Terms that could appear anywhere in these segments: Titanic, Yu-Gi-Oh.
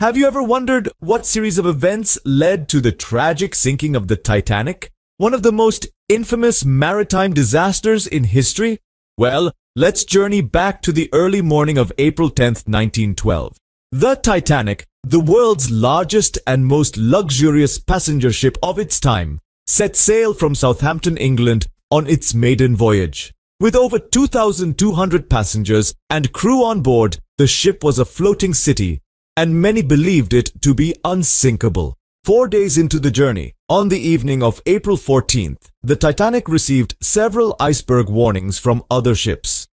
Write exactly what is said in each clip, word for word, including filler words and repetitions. Have you ever wondered what series of events led to the tragic sinking of the Titanic, one of the most infamous maritime disasters in history? Well, let's journey back to the early morning of April tenth, nineteen twelve. The Titanic, the world's largest and most luxurious passenger ship of its time, set sail from Southampton, England, on its maiden voyage. With over two thousand two hundred passengers and crew on board, the ship was a floating city, and many believed it to be unsinkable. Four days into the journey, on the evening of April fourteenth, the Titanic received several iceberg warnings from other ships.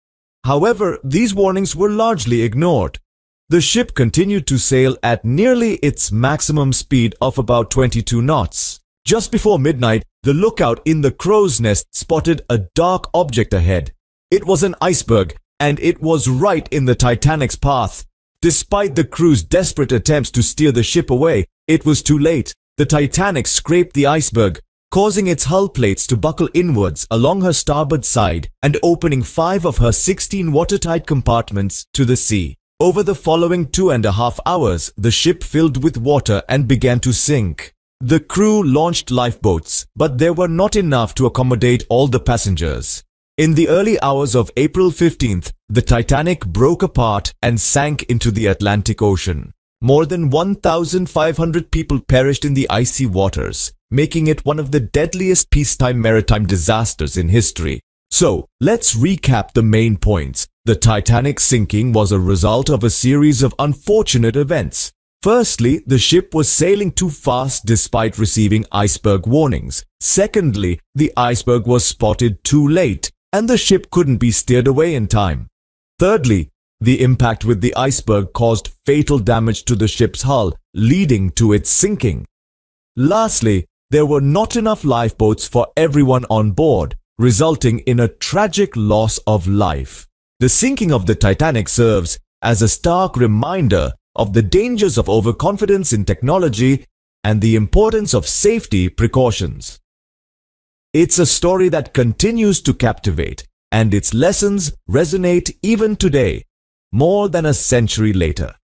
However, these warnings were largely ignored. The ship continued to sail at nearly its maximum speed of about twenty-two knots. Just before midnight, the lookout in the crow's nest spotted a dark object ahead. It was an iceberg, and it was right in the Titanic's path. Despite the crew's desperate attempts to steer the ship away, it was too late. The Titanic scraped the iceberg, causing its hull plates to buckle inwards along her starboard side and opening five of her sixteen watertight compartments to the sea. Over the following two and a half hours, the ship filled with water and began to sink. The crew launched lifeboats, but there were not enough to accommodate all the passengers. In the early hours of April fifteenth, the Titanic broke apart and sank into the Atlantic Ocean. More than one thousand five hundred people perished in the icy waters, making it one of the deadliest peacetime maritime disasters in history. So, let's recap the main points. The Titanic sinking was a result of a series of unfortunate events. Firstly, the ship was sailing too fast despite receiving iceberg warnings. Secondly, the iceberg was spotted too late, and the ship couldn't be steered away in time. Thirdly, the impact with the iceberg caused fatal damage to the ship's hull, leading to its sinking. Lastly, there were not enough lifeboats for everyone on board, resulting in a tragic loss of life. The sinking of the Titanic serves as a stark reminder of the dangers of overconfidence in technology and the importance of safety precautions. It's a story that continues to captivate, and its lessons resonate even today, more than a century later.